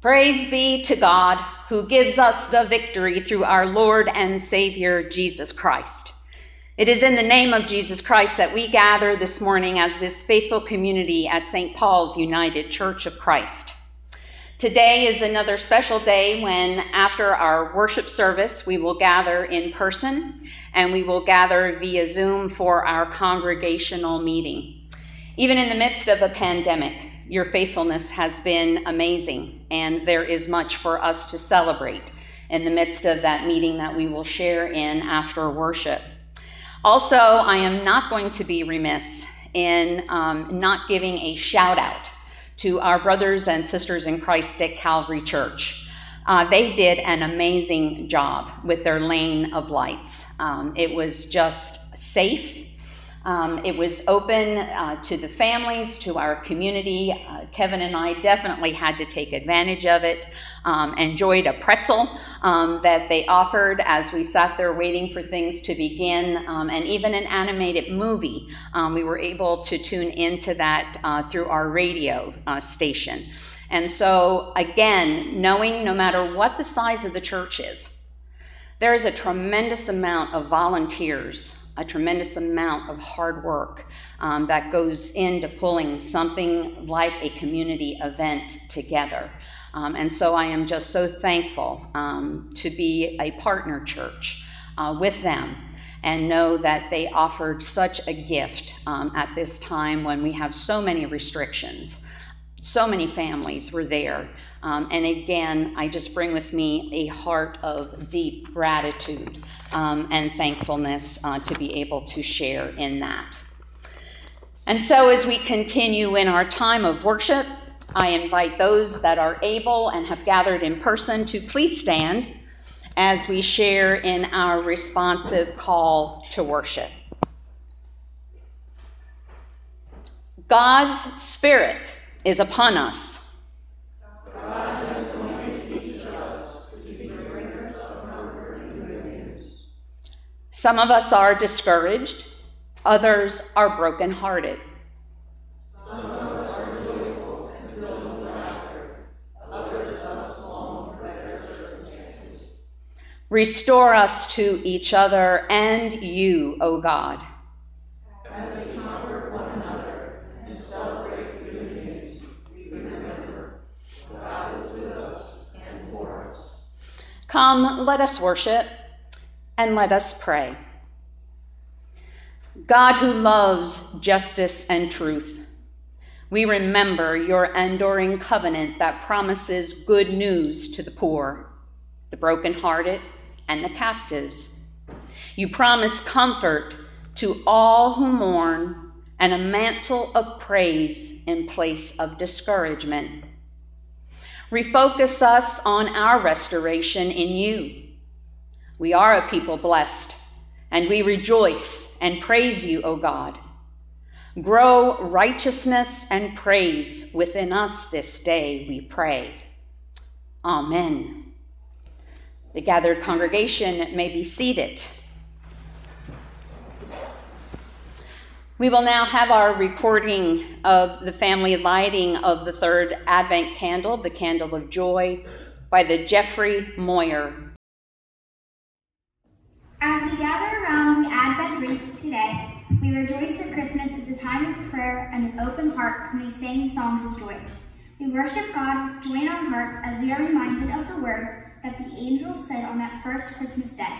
Praise be to God, who gives us the victory through our Lord and Savior, Jesus Christ. It is in the name of Jesus Christ that we gather this morning as this faithful community at St. Paul's United Church of Christ. Today is another special day when, after our worship service, we will gather in person and we will gather via Zoom for our congregational meeting. Even in the midst of a pandemic, your faithfulness has been amazing, and there is much for us to celebrate in the midst of that meeting that we will share in after worship. Also, I am not going to be remiss in not giving a shout out to our brothers and sisters in Christ at Calvary Church. They did an amazing job with their lane of lights. It was just safe. It was open to the families, to our community. Kevin and I definitely had to take advantage of it. Enjoyed a pretzel that they offered as we sat there waiting for things to begin, and even an animated movie. We were able to tune into that through our radio station. And so, again, knowing no matter what the size of the church is, there is a tremendous amount of volunteers, a tremendous amount of hard work that goes into pulling something like a community event together. And so I am just so thankful to be a partner church with them and know that they offered such a gift at this time when we have so many restrictions. So many families were there. And again, I just bring with me a heart of deep gratitude and thankfulness to be able to share in that. And so as we continue in our time of worship, I invite those that are able and have gathered in person to please stand as we share in our responsive call to worship. God's Spirit is upon us. God has anointed each of us to be bringers of comfort and good news. Some of us are discouraged, others are brokenhearted. Some of us are joyful and filled with laughter, others of us long for better circumstances. Restore us to each other and you, O God. As we comfort one another and celebrate Come, let us worship, and let us pray. God, who loves justice and truth, we remember your enduring covenant that promises good news to the poor, the brokenhearted, and the captives. You promise comfort to all who mourn and a mantle of praise in place of discouragement. Refocus us on our restoration in you. We are a people blessed, and we rejoice and praise you, O God. Grow righteousness and praise within us this day, we pray. Amen. The gathered congregation may be seated. We will now have our recording of the family lighting of the third Advent candle, the Candle of Joy, by the Jeffrey Moyer. As we gather around the Advent wreath today, we rejoice that Christmas is a time of prayer and an open heart when we sing songs of joy. We worship God with joy in our hearts as we are reminded of the words that the angels said on that first Christmas day.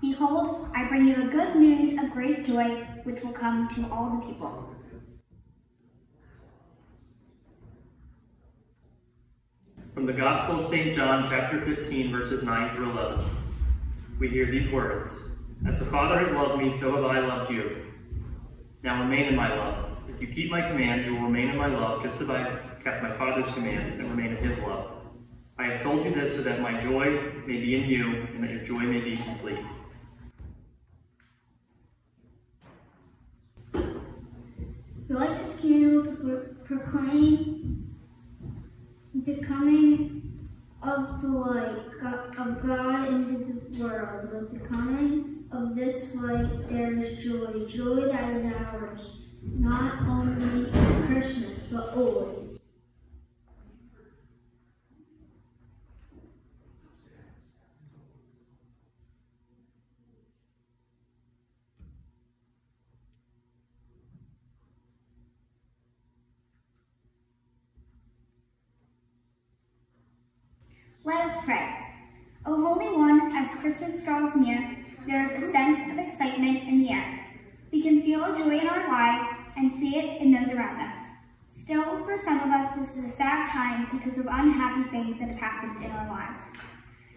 Behold, I bring you a good news of great joy, which will come to all the people. From the Gospel of St. John, chapter 15, verses 9 through 11, we hear these words. As the Father has loved me, so have I loved you. Now remain in my love. If you keep my commands, you will remain in my love, just as I have kept my Father's commands and remain in his love. I have told you this so that my joy may be in you and that your joy may be complete. We light this candle to proclaim the coming of the light of God into the world. With the coming of this light, there is joy, joy that is ours, not only at Christmas, but always. Let us pray. O Holy One, as Christmas draws near, there is a sense of excitement in the air. We can feel a joy in our lives and see it in those around us. Still, for some of us, this is a sad time because of unhappy things that have happened in our lives.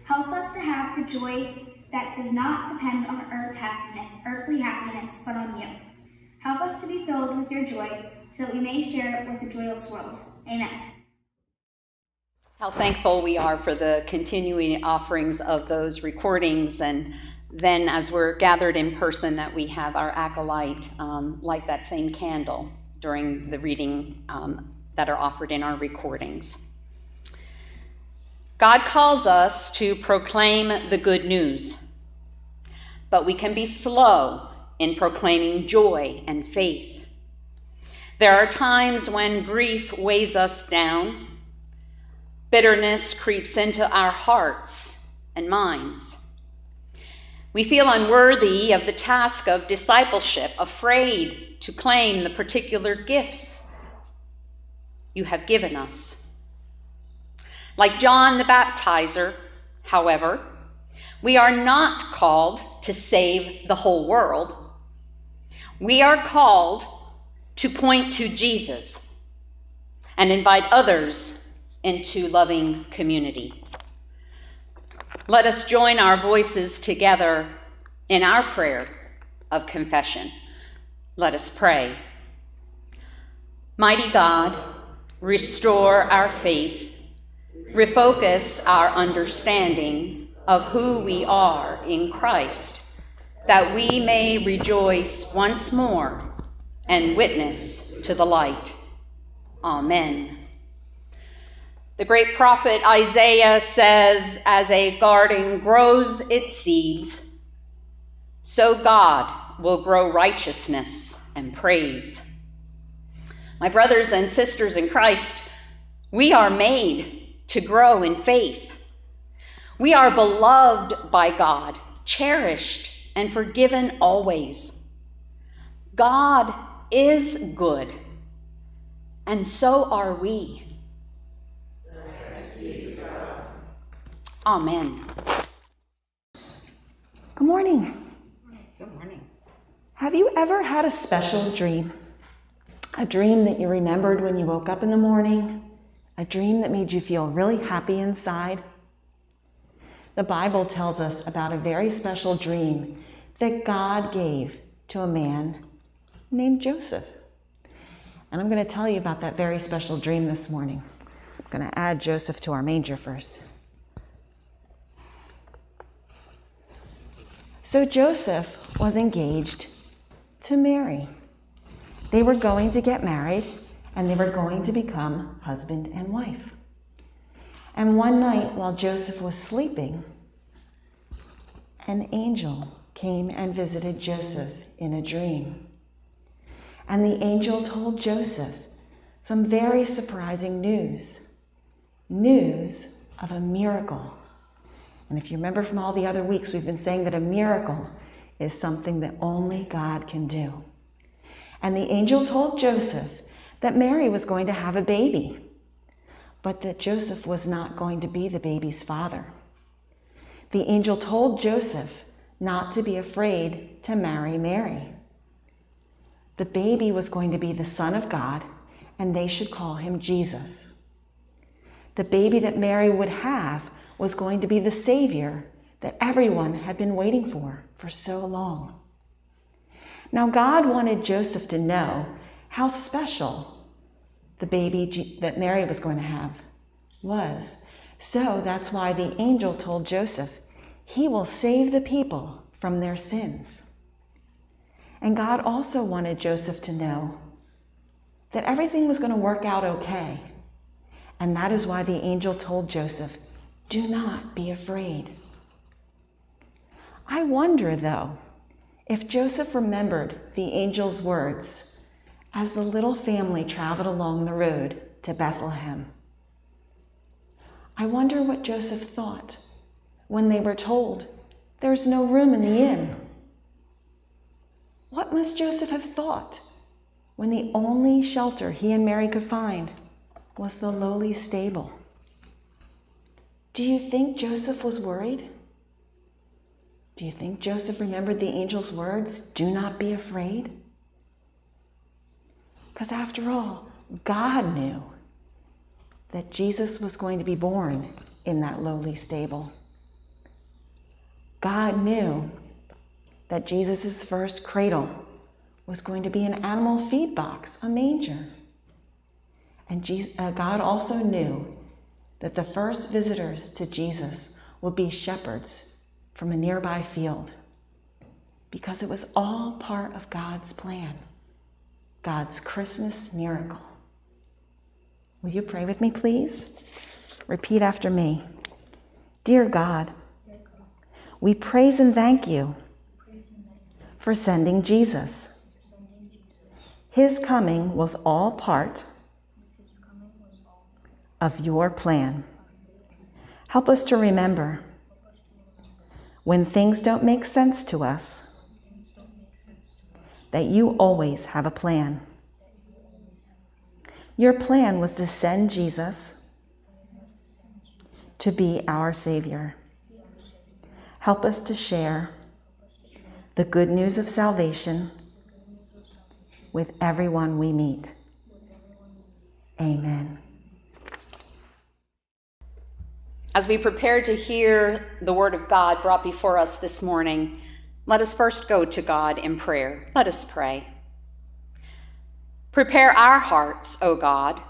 Help us to have the joy that does not depend on earthly happiness, but on you. Help us to be filled with your joy so that we may share it with a joyous world. Amen. How thankful we are for the continuing offerings of those recordings, and then as we're gathered in person that we have our acolyte light that same candle during the reading that are offered in our recordings. God calls us to proclaim the good news, but we can be slow in proclaiming joy and faith. There are times when grief weighs us down, bitterness creeps into our hearts and minds. We feel unworthy of the task of discipleship, afraid to claim the particular gifts you have given us. Like John the Baptizer, however, we are not called to save the whole world. We are called to point to Jesus and invite others into loving community. Let us join our voices together in our prayer of confession. Let us pray. Mighty God, restore our faith, refocus our understanding of who we are in Christ, that we may rejoice once more and witness to the light. Amen. The great prophet Isaiah says, as a garden grows its seeds, so God will grow righteousness and praise. My brothers and sisters in Christ, we are made to grow in faith. We are beloved by God, cherished and forgiven always. God is good, and so are we. Amen. Good morning. Good morning. Have you ever had a special dream? A dream that you remembered when you woke up in the morning? A dream that made you feel really happy inside? The Bible tells us about a very special dream that God gave to a man named Joseph. And I'm going to tell you about that very special dream this morning. I'm going to add Joseph to our manger first. So Joseph was engaged to Mary. They were going to get married, and they were going to become husband and wife. And one night while Joseph was sleeping, an angel came and visited Joseph in a dream. And the angel told Joseph some very surprising news, news of a miracle. And if you remember from all the other weeks, we've been saying that a miracle is something that only God can do. And the angel told Joseph that Mary was going to have a baby, but that Joseph was not going to be the baby's father. The angel told Joseph not to be afraid to marry Mary. The baby was going to be the Son of God, and they should call him Jesus. The baby that Mary would have was going to be the Savior that everyone had been waiting for so long. Now, God wanted Joseph to know how special the baby that Mary was going to have was. So that's why the angel told Joseph, he will save the people from their sins. And God also wanted Joseph to know that everything was going to work out okay. And that is why the angel told Joseph, do not be afraid. I wonder, though, if Joseph remembered the angel's words as the little family traveled along the road to Bethlehem. I wonder what Joseph thought when they were told there's no room in the inn. What must Joseph have thought when the only shelter he and Mary could find was the lowly stable? Do you think Joseph was worried? Do you think Joseph remembered the angel's words, "Do not be afraid"? Because after all, God knew that Jesus was going to be born in that lowly stable. God knew that Jesus' first cradle was going to be an animal feed box, a manger. And God also knew that the first visitors to Jesus would be shepherds from a nearby field, because it was all part of God's plan, God's Christmas miracle. Will you pray with me, please? Repeat after me. Dear God, we praise and thank you for sending Jesus. His coming was all part of your plan. Help us to remember, when things don't make sense to us, that you always have a plan. Your plan was to send Jesus to be our Savior. Help us to share the good news of salvation with everyone we meet. Amen. As we prepare to hear the word of God brought before us this morning, let us first go to God in prayer. Let us pray. Prepare our hearts, O God,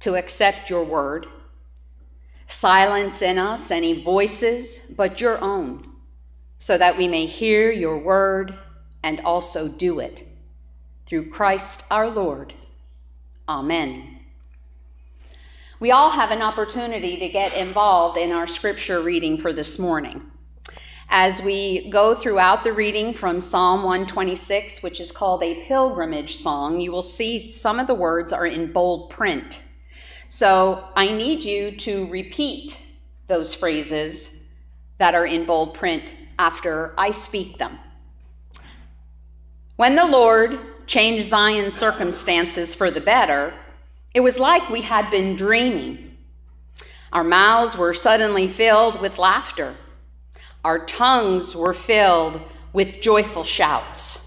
to accept your word. Silence in us any voices but your own, so that we may hear your word and also do it. Through Christ our Lord. Amen. We all have an opportunity to get involved in our scripture reading for this morning. As we go throughout the reading from Psalm 126, which is called a pilgrimage song, you will see some of the words are in bold print. So I need you to repeat those phrases that are in bold print after I speak them. When the Lord changed Zion's circumstances for the better, it was like we had been dreaming. Our mouths were suddenly filled with laughter. Our tongues were filled with joyful shouts.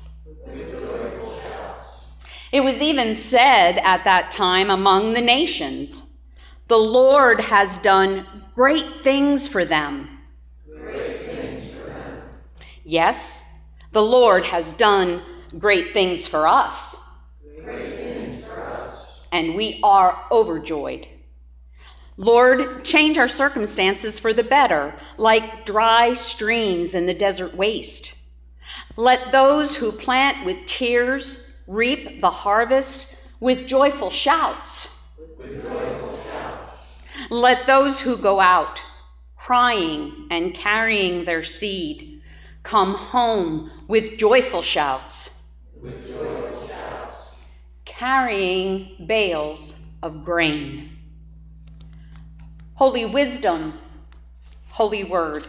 It was even said at that time among the nations, "The Lord has done great things for them." Yes, the Lord has done great things for us. And we are overjoyed. Lord, change our circumstances for the better, like dry streams in the desert waste. Let those who plant with tears reap the harvest with joyful shouts. Let those who go out crying and carrying their seed come home with joyful shouts. Carrying bales of grain. Holy wisdom, holy word,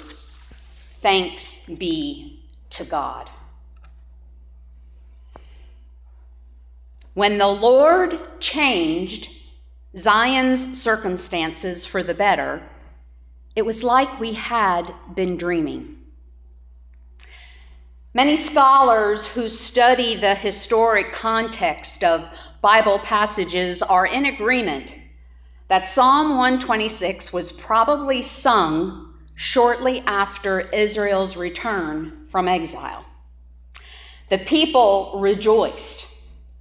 thanks be to God. When the Lord changed Zion's circumstances for the better, it was like we had been dreaming. Many scholars who study the historic context of Bible passages are in agreement that Psalm 126 was probably sung shortly after Israel's return from exile. The people rejoiced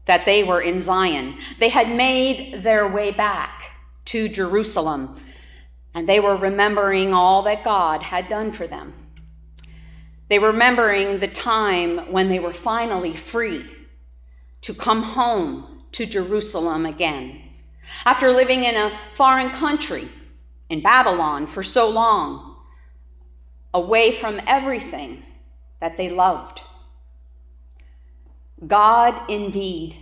that they were in Zion. They had made their way back to Jerusalem, and they were remembering all that God had done for them. They were remembering the time when they were finally free to come home to Jerusalem again. After living in a foreign country, in Babylon, for so long, away from everything that they loved, God indeed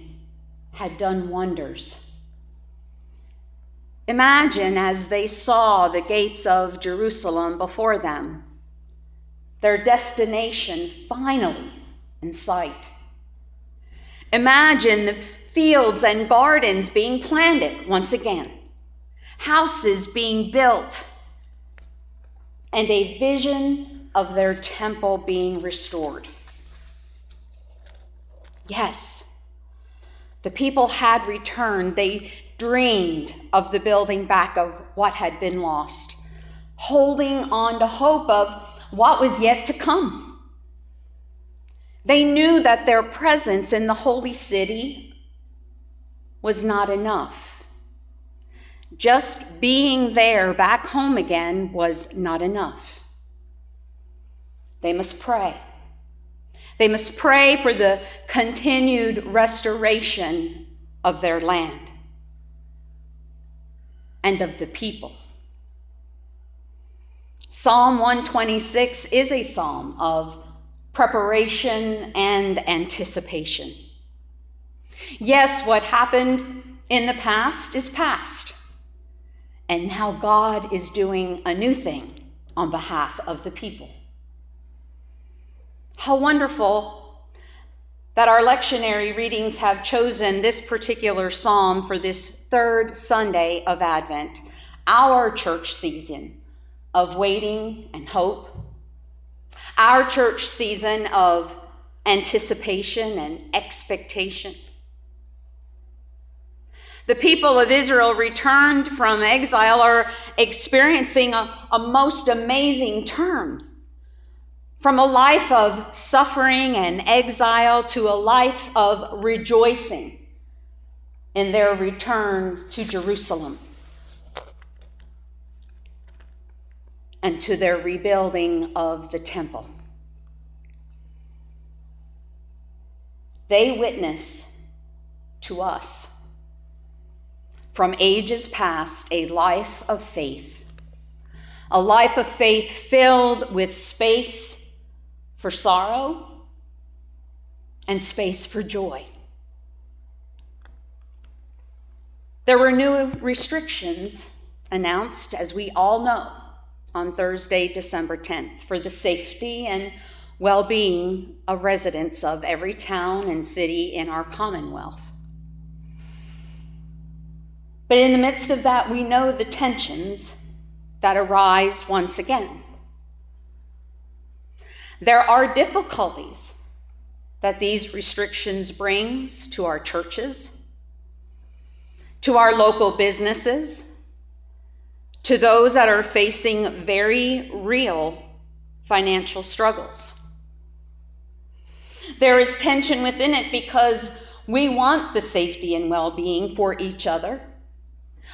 had done wonders. Imagine as they saw the gates of Jerusalem before them, their destination finally in sight. Imagine the fields and gardens being planted once again, houses being built, and a vision of their temple being restored. Yes, the people had returned. They dreamed of the building back of what had been lost, holding on to hope of what was yet to come. They knew that their presence in the holy city was not enough. Just being there back home again was not enough. They must pray. They must pray for the continued restoration of their land and of the people. Psalm 126 is a psalm of preparation and anticipation. Yes, what happened in the past is past, and now God is doing a new thing on behalf of the people. How wonderful that our lectionary readings have chosen this particular psalm for this third Sunday of Advent, our church season of waiting and hope, our church season of anticipation and expectation. The people of Israel returned from exile are experiencing a most amazing turn from a life of suffering and exile to a life of rejoicing in their return to Jerusalem and to their rebuilding of the temple. They witness to us from ages past a life of faith filled with space for sorrow and space for joy. There were new restrictions announced, as we all know, on Thursday, December 10th, for the safety and well-being of residents of every town and city in our Commonwealth. But in the midst of that, we know the tensions that arise once again. There are difficulties that these restrictions brings to our churches, to our local businesses, to those that are facing very real financial struggles. There is tension within it because we want the safety and well-being for each other.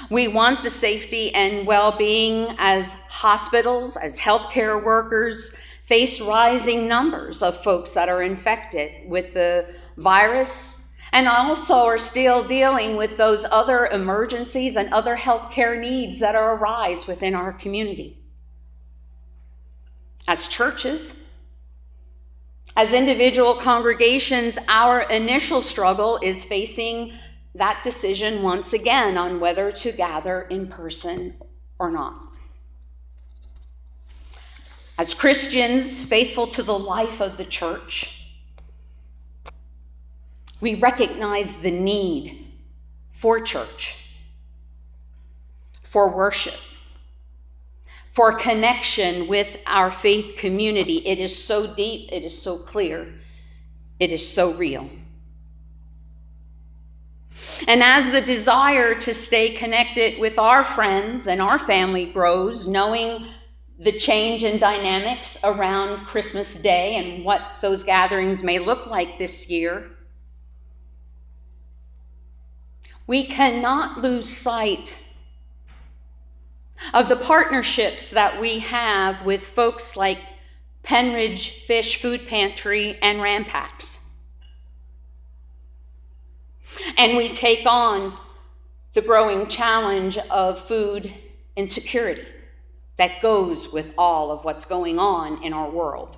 We want the safety and well-being as hospitals, as healthcare workers face rising numbers of folks that are infected with the virus and also are still dealing with those other emergencies and other healthcare needs that arise within our community. As churches, as individual congregations, our initial struggle is facing that decision once again on whether to gather in person or not. As Christians, faithful to the life of the church, we recognize the need for church, for worship, for connection with our faith community. It is so deep, it is so clear, it is so real. And as the desire to stay connected with our friends and our family grows, knowing the change in dynamics around Christmas Day and what those gatherings may look like this year, we cannot lose sight of the partnerships that we have with folks like Penridge Fish Food Pantry and Rampacks. And we take on the growing challenge of food insecurity that goes with all of what's going on in our world.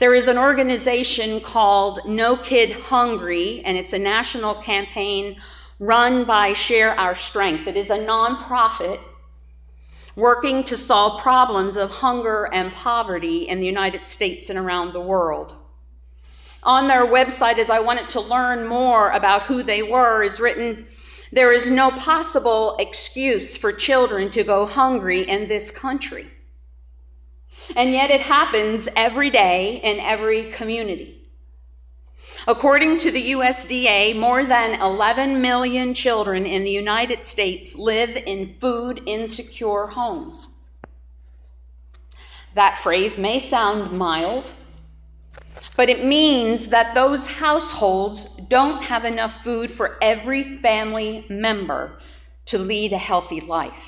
There is an organization called No Kid Hungry, and it's a national campaign run by Share Our Strength. It is a nonprofit working to solve problems of hunger and poverty in the United States and around the world. On their website, as I wanted to learn more about who they were, is written, There is no possible excuse for children to go hungry in this country. And yet it happens every day in every community. According to the USDA, more than 11 million children in the United States live in food insecure homes. That phrase may sound mild, but it means that those households don't have enough food for every family member to lead a healthy life.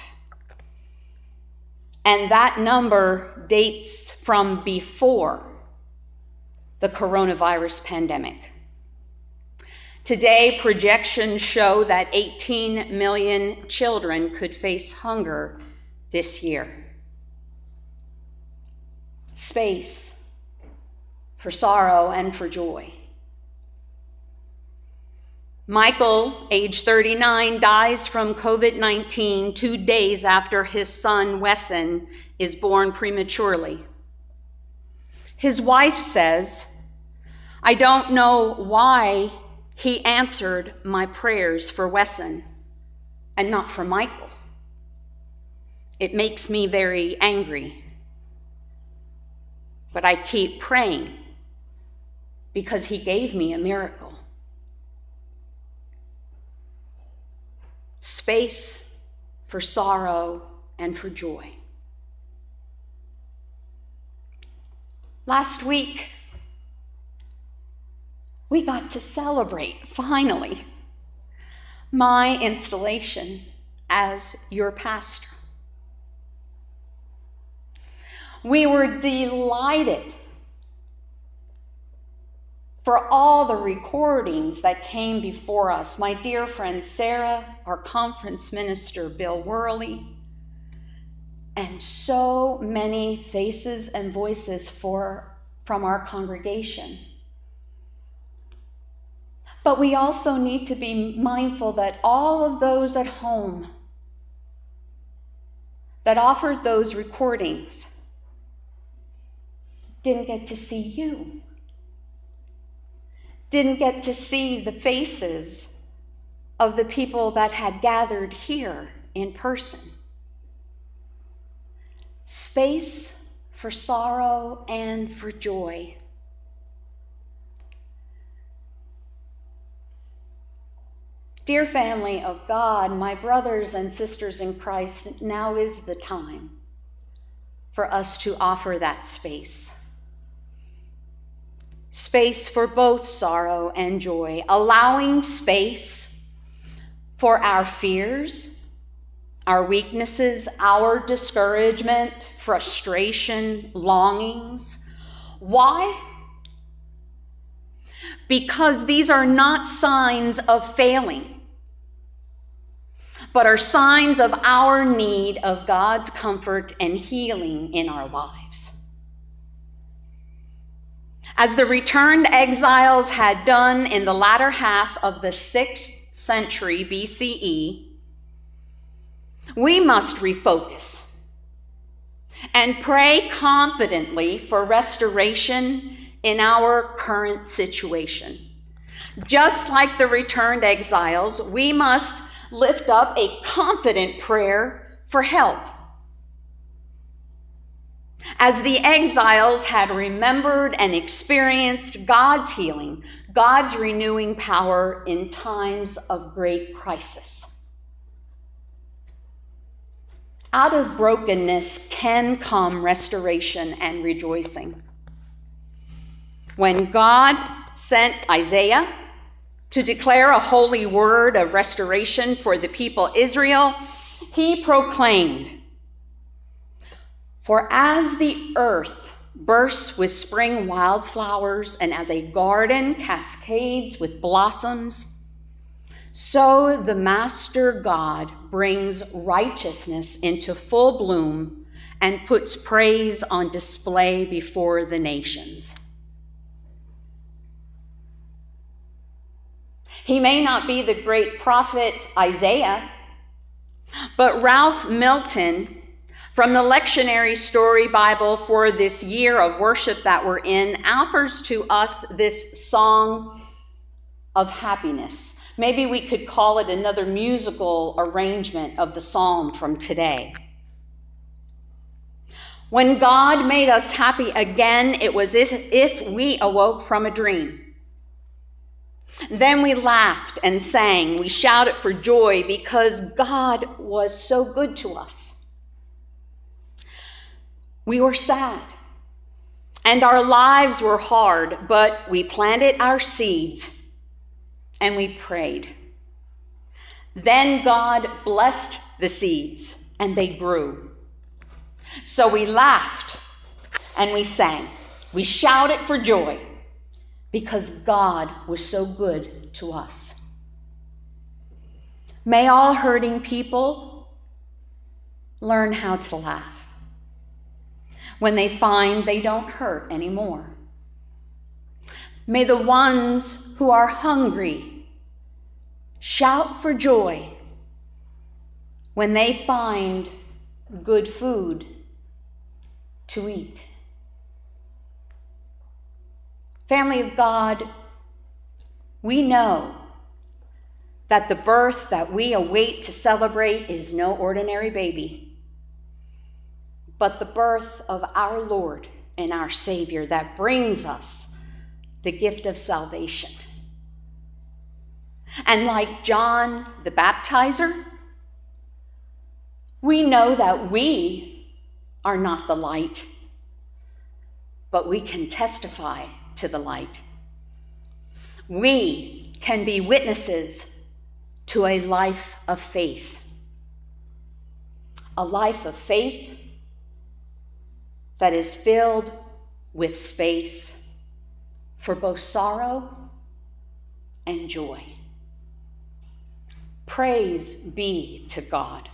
And that number dates from before the coronavirus pandemic. Today, projections show that 18 million children could face hunger this year. Space for sorrow and for joy. Michael, age 39, dies from COVID-19 2 days after his son, Wesson, is born prematurely. His wife says, "I don't know why he answered my prayers for Wesson and not for Michael. It makes me very angry, but I keep praying because he gave me a miracle." Space for sorrow and for joy. Last week, we got to celebrate, finally, my installation as your pastor. We were delighted for all the recordings that came before us. My dear friend Sarah, our conference minister Bill Worley, and so many faces and voices from our congregation. But we also need to be mindful that all of those at home that offered those recordings didn't get to see you. Didn't get to see the faces of the people that had gathered here in person. Space for sorrow and for joy. Dear family of God, my brothers and sisters in Christ, now is the time for us to offer that space. Space for both sorrow and joy, allowing space for our fears, our weaknesses, our discouragement, frustration, longings. Why? Because these are not signs of failing, but are signs of our need of God's comfort and healing in our lives. As the returned exiles had done in the latter half of the 6th century BCE, we must refocus and pray confidently for restoration in our current situation. Just like the returned exiles, we must lift up a confident prayer for help. As the exiles had remembered and experienced God's healing, God's renewing power in times of great crisis. Out of brokenness can come restoration and rejoicing. When God sent Isaiah to declare a holy word of restoration for the people Israel, he proclaimed, "For as the earth bursts with spring wildflowers, and as a garden cascades with blossoms, so the Master God brings righteousness into full bloom and puts praise on display before the nations." He may not be the great prophet Isaiah, but Ralph Milton, from the Lectionary Story Bible for this year of worship that we're in, offers to us this song of happiness. Maybe we could call it another musical arrangement of the psalm from today. When God made us happy again, it was as if we awoke from a dream. Then we laughed and sang. We shouted for joy because God was so good to us. We were sad, and our lives were hard, but we planted our seeds and we prayed. Then God blessed the seeds and they grew. So we laughed and we sang. We shouted for joy because God was so good to us. May all hurting people learn how to laugh when they find they don't hurt anymore. May the ones who are hungry shout for joy when they find good food to eat. Family of God, we know that the birth that we await to celebrate is no ordinary baby, but the birth of our Lord and our Savior that brings us the gift of salvation. And like John the Baptizer, we know that we are not the light, but we can testify to the light. We can be witnesses to a life of faith that is filled with space for both sorrow and joy. Praise be to God.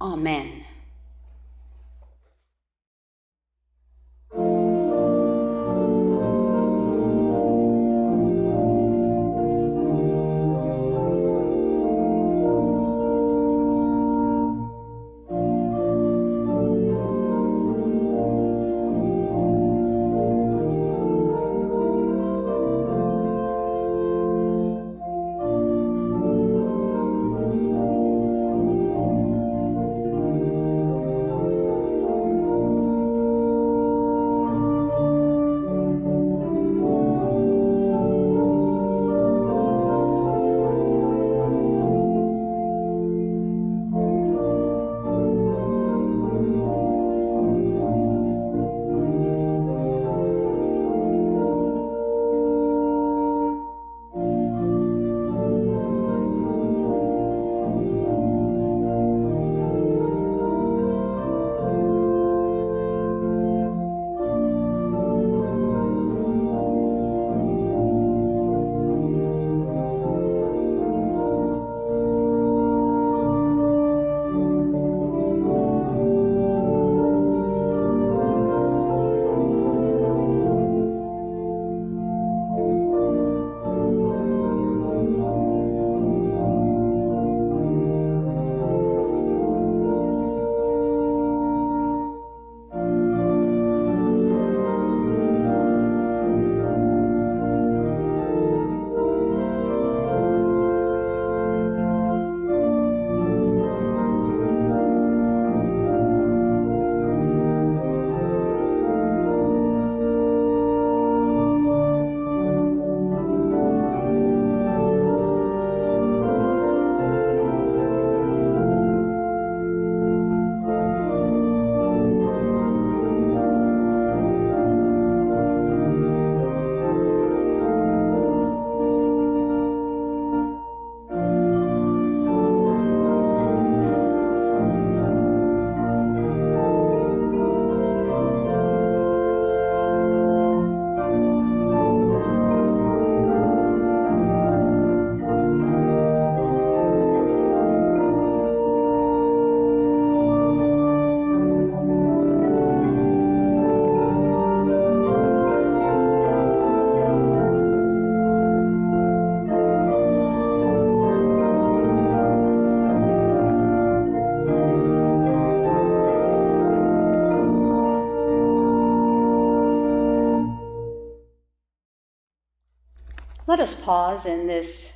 Amen. Let us pause in this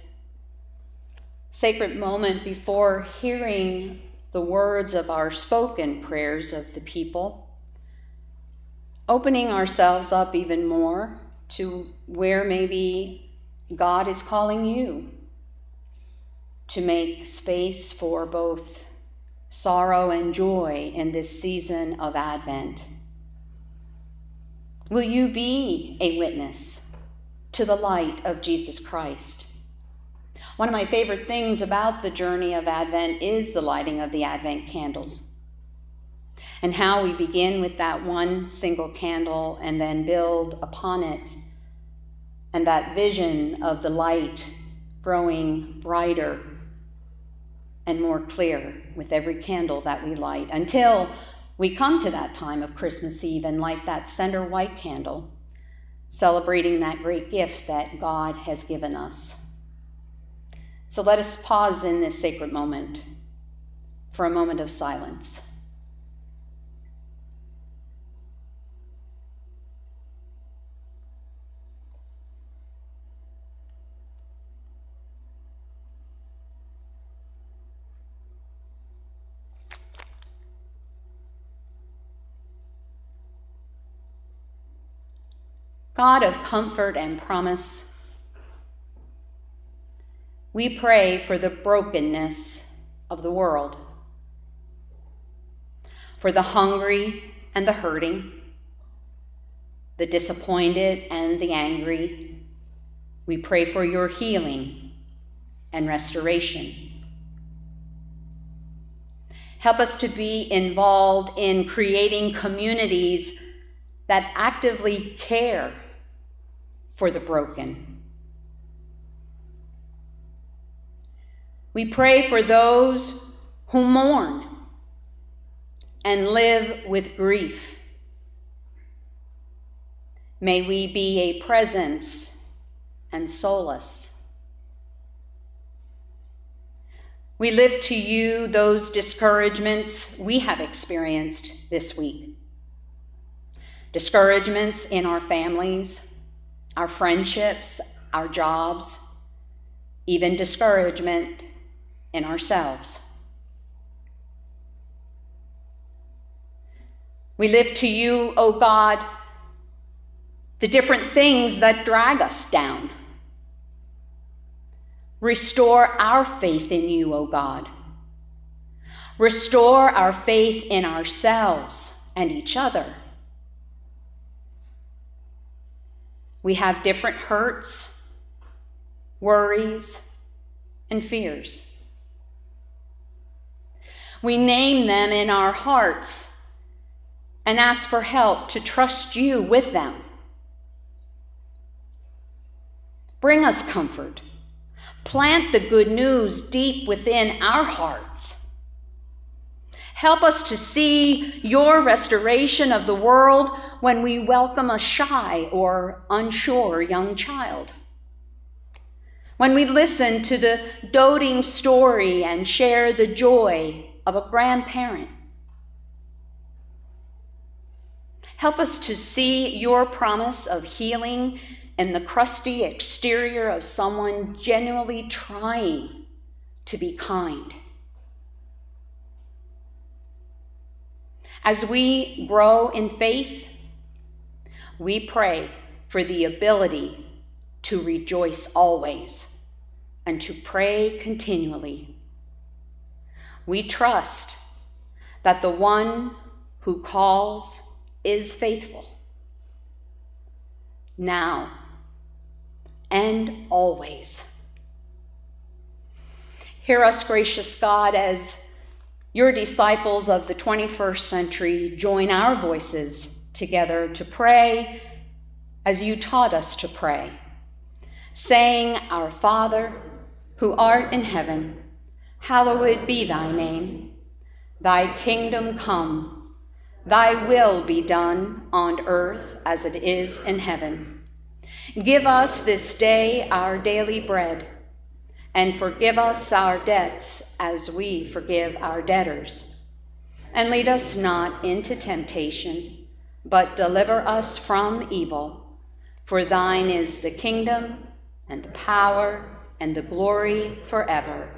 sacred moment before hearing the words of our spoken prayers of the people, opening ourselves up even more to where maybe God is calling you to make space for both sorrow and joy in this season of Advent. Will you be a witness to the light of Jesus Christ? One of my favorite things about the journey of Advent is the lighting of the Advent candles, and how we begin with that one single candle and then build upon it, and that vision of the light growing brighter and more clear with every candle that we light, until we come to that time of Christmas Eve and light that center white candle, celebrating that great gift that God has given us. So let us pause in this sacred moment for a moment of silence. God of comfort and promise, we pray for the brokenness of the world, for the hungry and the hurting, the disappointed and the angry. We pray for your healing and restoration. Help us to be involved in creating communities that actively care for the broken. We pray for those who mourn and live with grief. May we be a presence and solace. We lift to you those discouragements we have experienced this week. Discouragements in our families, our friendships, our jobs, even discouragement in ourselves. We lift to you, O God, the different things that drag us down. Restore our faith in you, O God. Restore our faith in ourselves and each other. We have different hurts, worries, and fears. We name them in our hearts and ask for help to trust you with them. Bring us comfort. Plant the good news deep within our hearts. Help us to see your restoration of the world when we welcome a shy or unsure young child, when we listen to the doting story and share the joy of a grandparent. Help us to see your promise of healing in the crusty exterior of someone genuinely trying to be kind. As we grow in faith, we pray for the ability to rejoice always and to pray continually. We trust that the one who calls is faithful, now and always. Hear us, gracious God, as your disciples of the 21st century join our voices together to pray as you taught us to pray, saying, Our Father, who art in heaven, hallowed be thy name. Thy kingdom come, thy will be done on earth as it is in heaven. Give us this day our daily bread, and forgive us our debts as we forgive our debtors. And lead us not into temptation, but deliver us from evil. For thine is the kingdom and the power and the glory forever.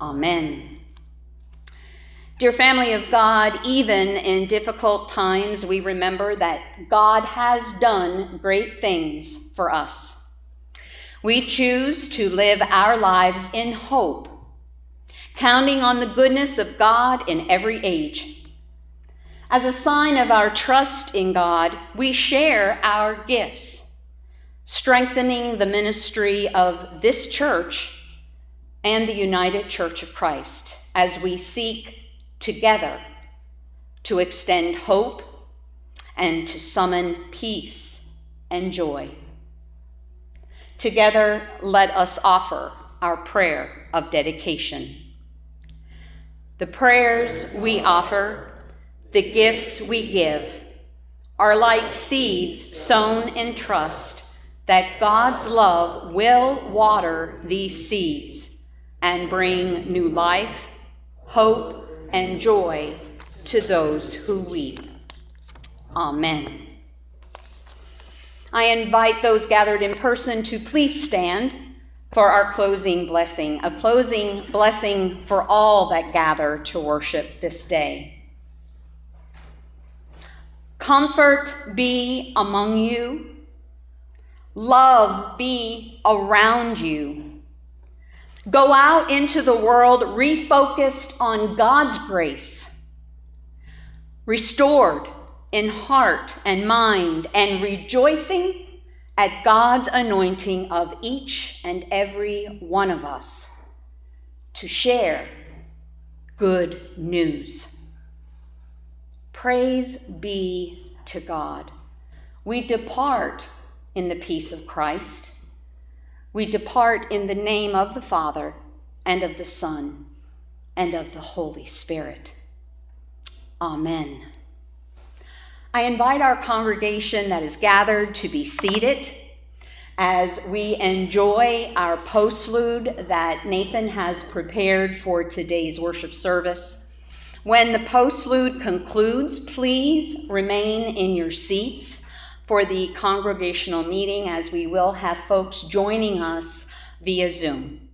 Amen. Dear family of God, even in difficult times, we remember that God has done great things for us. We choose to live our lives in hope, counting on the goodness of God in every age. As a sign of our trust in God, we share our gifts, strengthening the ministry of this church and the United Church of Christ as we seek together to extend hope and to summon peace and joy. Together, let us offer our prayer of dedication. The prayers we offer, the gifts we give, are like seeds sown in trust that God's love will water these seeds and bring new life, hope, and joy to those who weep. Amen. I invite those gathered in person to please stand for our closing blessing, a closing blessing for all that gather to worship this day. Comfort be among you, love be around you. Go out into the world refocused on God's grace, restored in heart and mind, and rejoicing at God's anointing of each and every one of us to share good news. Praise be to God. We depart in the peace of Christ. We depart in the name of the Father, and of the Son, and of the Holy Spirit. Amen. I invite our congregation that is gathered to be seated as we enjoy our postlude that Nathan has prepared for today's worship service. When the postlude concludes, please remain in your seats for the congregational meeting, as we will have folks joining us via Zoom.